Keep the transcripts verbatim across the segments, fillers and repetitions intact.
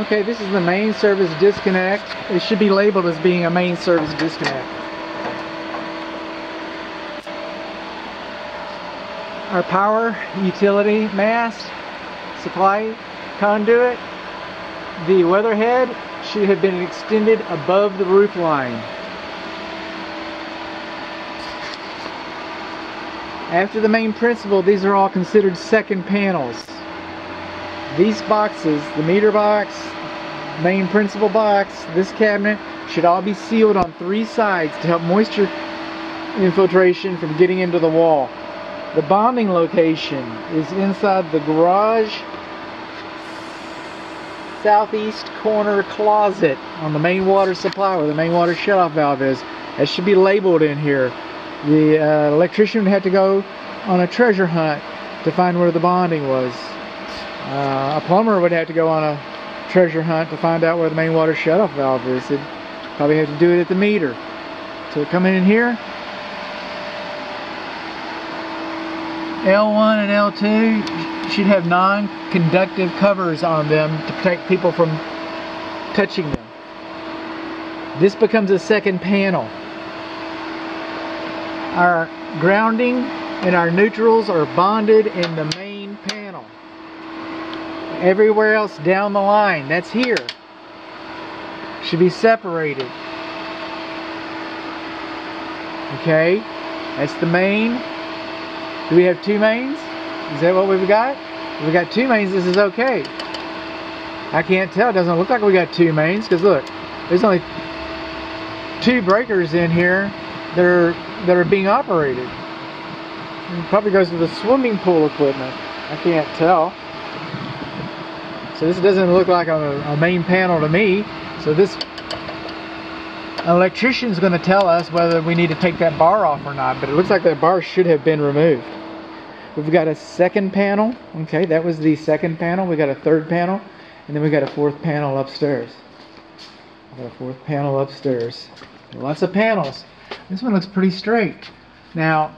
Okay, this is the main service disconnect. It should be labeled as being a main service disconnect. Our power, utility, mast, supply conduit, the weatherhead should have been extended above the roof line. After the main principle, these are all considered second panels. These boxes, the meter box, main principal box, this cabinet, should all be sealed on three sides to help moisture infiltration from getting into the wall. The bonding location is inside the garage southeast corner closet on the main water supply where the main water shutoff valve is. That should be labeled in here. The uh, electrician would have to go on a treasure hunt to find where the bonding was. Uh, a plumber would have to go on a treasure hunt to find out where the main water shutoff valve is. They'd probably have to do it at the meter. So coming in here, L one and L two should have non-conductive covers on them to protect people from touching them. This becomes a second panel. Our grounding and our neutrals are bonded in the main panel. Everywhere else down the line, that's here, should be separated. Okay, that's the main. Do we have two mains? Is that what we've got? If we got two mains, this is okay. I can't tell, it doesn't look like we got two mains, because look, there's only two breakers in here that are, that are being operated. It probably goes to the swimming pool equipment. I can't tell. So this doesn't look like a, a main panel to me. So this electrician's going to tell us whether we need to take that bar off or not, but it looks like that bar should have been removed. We've got a second panel. Okay, that was the second panel. We got a third panel, and then we got a fourth panel upstairs. We got a fourth panel upstairs. Lots of panels. This one looks pretty straight. Now,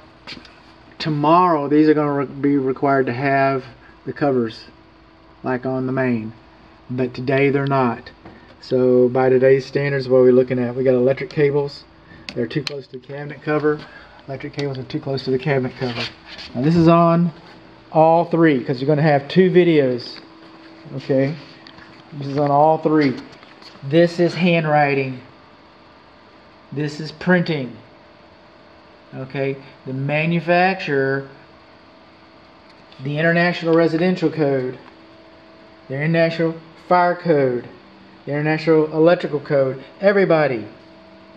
tomorrow these are going to be required to have the covers, like on the main, but today they're not. So by today's standards, what are we looking at? We got electric cables. They're too close to the cabinet cover. Electric cables are too close to the cabinet cover. Now this is on all three, because you're going to have two videos. Okay, this is on all three. This is handwriting. This is printing. Okay, the manufacturer, the International Residential Code, the International Fire Code, the International Electrical Code. Everybody.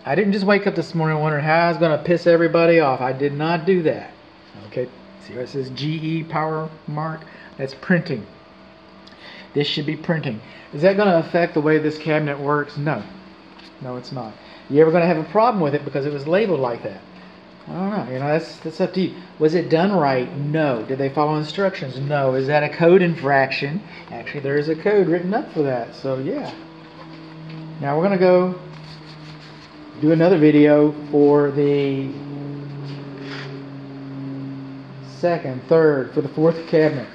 I didn't just wake up this morning wondering how I was going to piss everybody off. I did not do that. Okay, see where it says G E Power Mark? That's printing. This should be printing. Is that going to affect the way this cabinet works? No. No, it's not. You ever going to have a problem with it because it was labeled like that? I don't know. You know, that's, that's up to you. Was it done right? No. Did they follow instructions? No. Is that a code infraction? Actually, there is a code written up for that. So, yeah. Now we're going to go do another video for the second, third, for the fourth cabinet.